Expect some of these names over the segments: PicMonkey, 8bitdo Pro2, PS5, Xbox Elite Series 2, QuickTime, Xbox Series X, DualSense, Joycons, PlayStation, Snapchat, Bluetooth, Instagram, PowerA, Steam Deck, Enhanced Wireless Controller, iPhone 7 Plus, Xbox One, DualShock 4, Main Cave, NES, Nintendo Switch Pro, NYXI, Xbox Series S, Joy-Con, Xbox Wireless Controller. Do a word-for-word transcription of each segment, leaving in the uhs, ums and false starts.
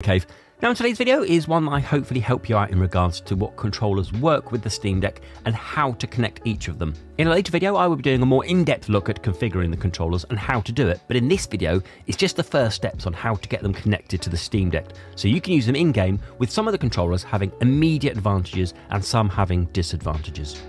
Cave. Now in today's video is one that I hopefully help you out in regards to what controllers work with the Steam Deck and how to connect each of them. In a later video I will be doing a more in-depth look at configuring the controllers and how to do it, but in this video it's just the first steps on how to get them connected to the Steam Deck so you can use them in-game, with some of the controllers having immediate advantages and some having disadvantages.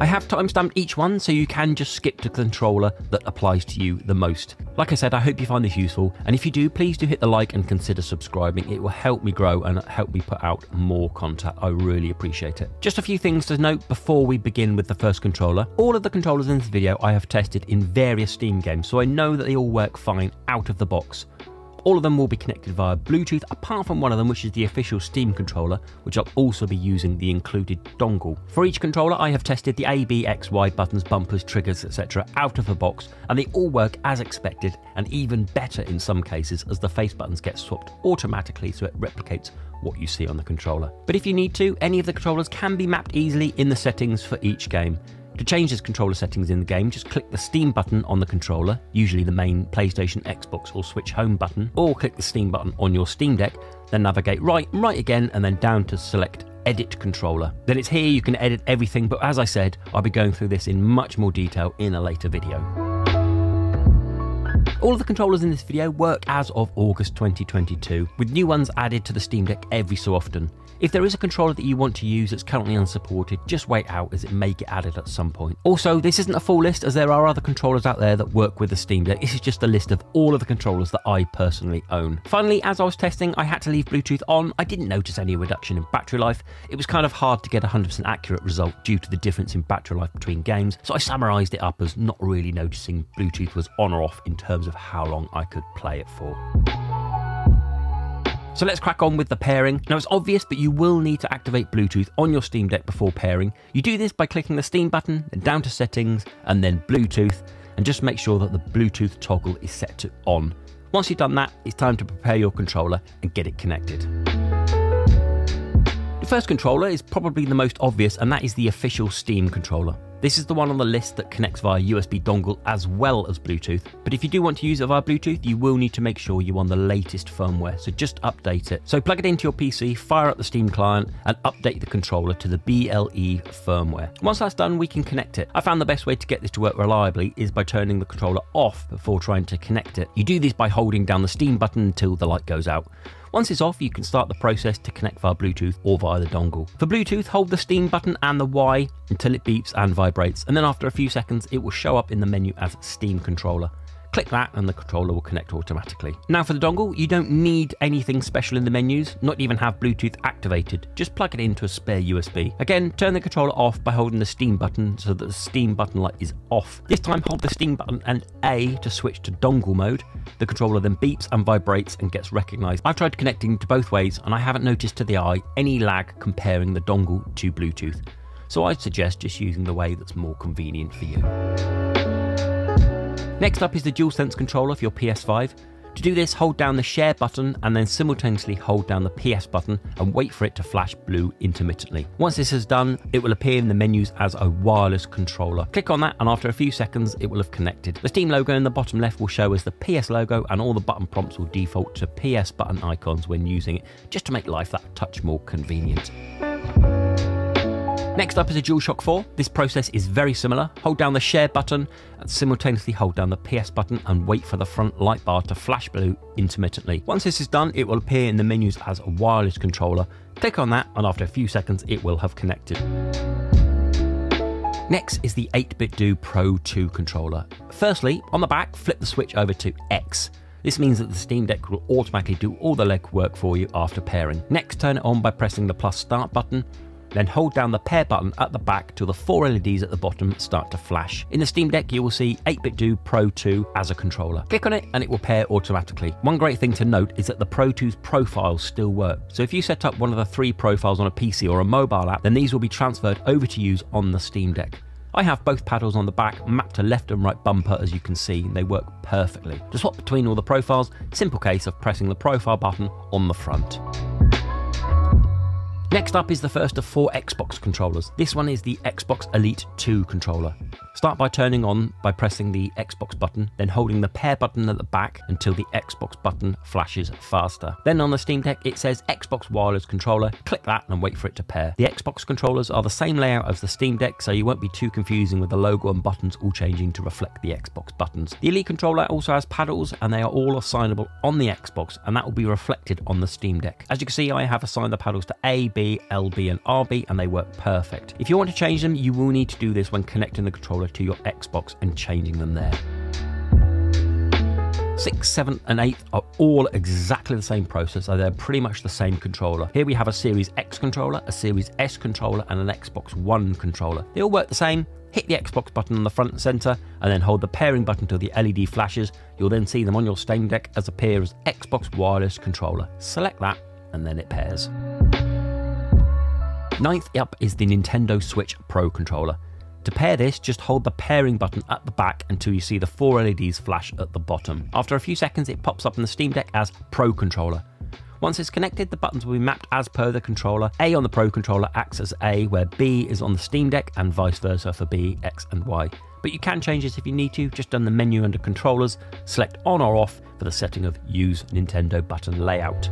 I have timestamped each one so you can just skip to the controller that applies to you the most. Like I said, I hope you find this useful, and if you do, please do hit the like and consider subscribing. It will help me grow and help me put out more content. I really appreciate it. Just a few things to note before we begin with the first controller. All of the controllers in this video I have tested in various Steam games, so I know that they all work fine out of the box. All of them will be connected via Bluetooth, apart from one of them, which is the official Steam controller, which I'll also be using the included dongle. For each controller, I have tested the A, B, X, Y buttons, bumpers, triggers, et cetera out of the box, and they all work as expected, and even better in some cases, as the face buttons get swapped automatically so it replicates what you see on the controller. But if you need to, any of the controllers can be mapped easily in the settings for each game. To change this controller settings in the game, just click the Steam button on the controller, usually the main PlayStation, Xbox or Switch Home button, or click the Steam button on your Steam Deck, then navigate right, right again, and then down to select Edit Controller. Then it's here you can edit everything, but as I said, I'll be going through this in much more detail in a later video. All of the controllers in this video work as of August twenty twenty-two, with new ones added to the Steam Deck every so often. If there is a controller that you want to use that's currently unsupported, just wait out as it may get added at some point. Also, this isn't a full list, as there are other controllers out there that work with the Steam Deck. This is just a list of all of the controllers that I personally own. Finally, as I was testing, I had to leave Bluetooth on. I didn't notice any reduction in battery life. It was kind of hard to get a one hundred percent accurate result due to the difference in battery life between games, so I summarised it up as not really noticing Bluetooth was on or off in terms of how long I could play it for. So let's crack on with the pairing. Now it's obvious, but you will need to activate Bluetooth on your Steam Deck before pairing. You do this by clicking the Steam button, then down to settings, and then Bluetooth, and just make sure that the Bluetooth toggle is set to on. Once you've done that, it's time to prepare your controller and get it connected. The first controller is probably the most obvious, and that is the official Steam controller. This is the one on the list that connects via U S B dongle as well as Bluetooth, but if you do want to use it via Bluetooth, you will need to make sure you're on the latest firmware, so just update it. So plug it into your P C, fire up the Steam client, and update the controller to the B L E firmware. Once that's done, we can connect it. I found the best way to get this to work reliably is by turning the controller off before trying to connect it. You do this by holding down the Steam button until the light goes out. Once it's off, you can start the process to connect via Bluetooth or via the dongle. For Bluetooth, hold the Steam button and the Y until it beeps and vibrates, and then after a few seconds, it will show up in the menu as Steam Controller. Click that and the controller will connect automatically. Now for the dongle, you don't need anything special in the menus, not even have Bluetooth activated. Just plug it into a spare U S B. Again, turn the controller off by holding the Steam button so that the Steam button light is off. This time hold the Steam button and A to switch to dongle mode. The controller then beeps and vibrates and gets recognized. I've tried connecting to both ways and I haven't noticed to the eye any lag comparing the dongle to Bluetooth. So I'd suggest just using the way that's more convenient for you. Next up is the DualSense controller for your P S five. To do this, hold down the share button and then simultaneously hold down the P S button and wait for it to flash blue intermittently. Once this is done, it will appear in the menus as a wireless controller. Click on that and after a few seconds it will have connected. The Steam logo in the bottom left will show as the P S logo and all the button prompts will default to P S button icons when using it, just to make life that touch more convenient. Next up is a DualShock four. This process is very similar. Hold down the share button and simultaneously hold down the P S button and wait for the front light bar to flash blue intermittently. Once this is done, it will appear in the menus as a wireless controller. Click on that and after a few seconds it will have connected. Next is the eight bit do Pro two controller. Firstly, on the back, flip the switch over to X. This means that the Steam Deck will automatically do all the legwork for you after pairing. Next, turn it on by pressing the plus start button. Then hold down the pair button at the back till the four L E Ds at the bottom start to flash. In the Steam Deck, you will see eight bit do Pro two as a controller. Click on it and it will pair automatically. One great thing to note is that the Pro two's profiles still work. So if you set up one of the three profiles on a P C or a mobile app, then these will be transferred over to use on the Steam Deck. I have both paddles on the back mapped to left and right bumper, as you can see, and they work perfectly. To swap between all the profiles, simple case of pressing the profile button on the front. Next up is the first of four Xbox controllers. This one is the Xbox Elite two controller. Start by turning on by pressing the Xbox button, then holding the pair button at the back until the Xbox button flashes faster. Then on the Steam Deck it says Xbox Wireless Controller, click that and wait for it to pair. The Xbox controllers are the same layout as the Steam Deck, so you won't be too confusing with the logo and buttons all changing to reflect the Xbox buttons. The Elite controller also has paddles and they are all assignable on the Xbox, and that will be reflected on the Steam Deck. As you can see, I have assigned the paddles to A, B, L B and R B and they work perfect. If you want to change them, you will need to do this when connecting the controller to your Xbox and changing them there. six, seven and eight are all exactly the same process, so they're pretty much the same controller. Here we have a Series X controller, a Series S controller and an Xbox One controller. They all work the same. Hit the Xbox button on the front and centre and then hold the pairing button till the L E D flashes. You'll then see them on your Steam Deck as appear as Xbox Wireless Controller. Select that and then it pairs. Ninth up is the Nintendo Switch Pro controller. To pair this, just hold the pairing button at the back until you see the four L E Ds flash at the bottom. After a few seconds, it pops up on the Steam Deck as Pro Controller. Once it's connected, the buttons will be mapped as per the controller. A on the Pro Controller acts as A, where B is on the Steam Deck, and vice versa for B, X and Y. But you can change this if you need to, just on the menu under Controllers, select On or Off for the setting of Use Nintendo Button Layout.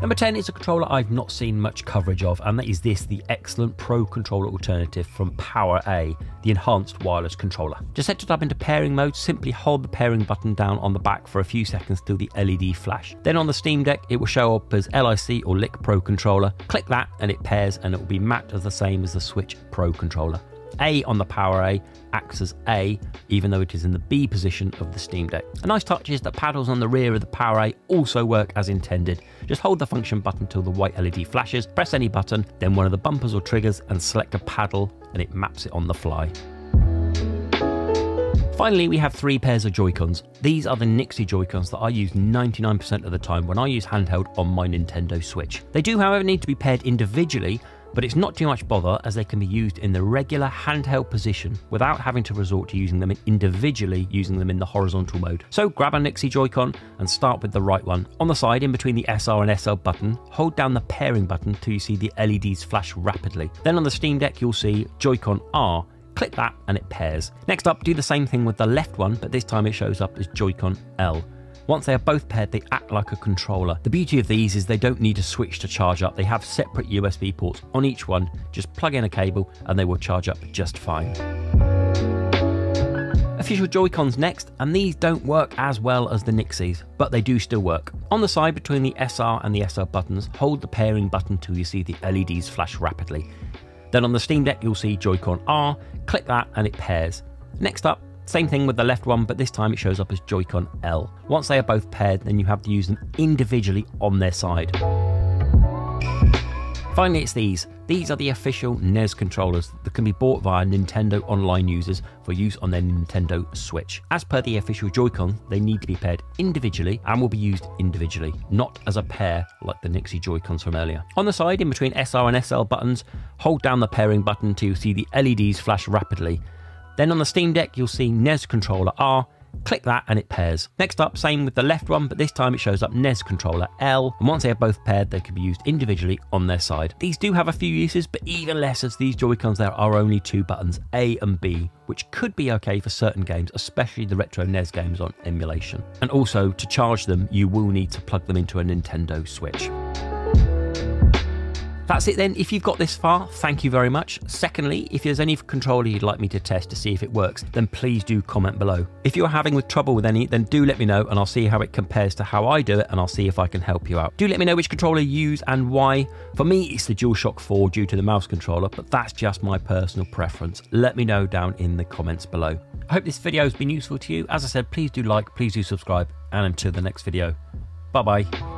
Number ten is a controller I've not seen much coverage of, and that is this, the excellent Pro Controller alternative from PowerA, the Enhanced Wireless Controller. To set it up into pairing mode, simply hold the pairing button down on the back for a few seconds till the L E D flash. Then on the Steam Deck, it will show up as L I C or L I C Pro Controller. Click that and it pairs, and it will be mapped as the same as the Switch Pro Controller. A on the PowerA acts as A, even though it is in the B position of the Steam Deck. A nice touch is that paddles on the rear of the PowerA also work as intended. Just hold the function button till the white L E D flashes, press any button, then one of the bumpers or triggers and select a paddle and it maps it on the fly. Finally, we have three pairs of Joycons. These are the NYXI Joycons that I use ninety-nine percent of the time when I use handheld on my Nintendo Switch. They do, however, need to be paired individually, but it's not too much bother as they can be used in the regular handheld position without having to resort to using them individually, using them in the horizontal mode. So grab a NYXI Joy-Con and start with the right one. On the side, in between the S R and S L button, hold down the pairing button till you see the L E Ds flash rapidly. Then on the Steam Deck, you'll see Joy-Con R. Click that and it pairs. Next up, do the same thing with the left one, but this time it shows up as Joy-Con L. Once they are both paired, they act like a controller. The beauty of these is they don't need a switch to charge up. They have separate U S B ports on each one. Just plug in a cable and they will charge up just fine. Official Joy-Cons next, and these don't work as well as the NYXIs, but they do still work. On the side between the S R and the S L buttons, hold the pairing button till you see the L E Ds flash rapidly. Then on the Steam Deck, you'll see Joy-Con R. Click that and it pairs. Next up, same thing with the left one, but this time it shows up as Joy-Con L. Once they are both paired, then you have to use them individually on their side. Finally, it's these. These are the official N E S controllers that can be bought via Nintendo Online users for use on their Nintendo Switch. As per the official Joy-Con, they need to be paired individually and will be used individually, not as a pair like the NYXI Joy-Cons from earlier. On the side, in between S R and S L buttons, hold down the pairing button to see the L E Ds flash rapidly. Then on the Steam Deck, you'll see N E S Controller R, click that and it pairs. Next up, same with the left one, but this time it shows up N E S Controller L, and once they are both paired, they can be used individually on their side. These do have a few uses, but even less as these Joy-Cons there are only two buttons, A and B, which could be okay for certain games, especially the retro N E S games on emulation. And also, to charge them, you will need to plug them into a Nintendo Switch. That's it then. If you've got this far, thank you very much. Secondly, if there's any controller you'd like me to test to see if it works, then please do comment below. If you're having trouble with any, then do let me know and I'll see how it compares to how I do it, and I'll see if I can help you out. Do let me know which controller you use and why. For me, it's the DualShock four due to the mouse controller, but that's just my personal preference. Let me know down in the comments below. I hope this video has been useful to you. As I said, please do like, please do subscribe, and until the next video, bye bye.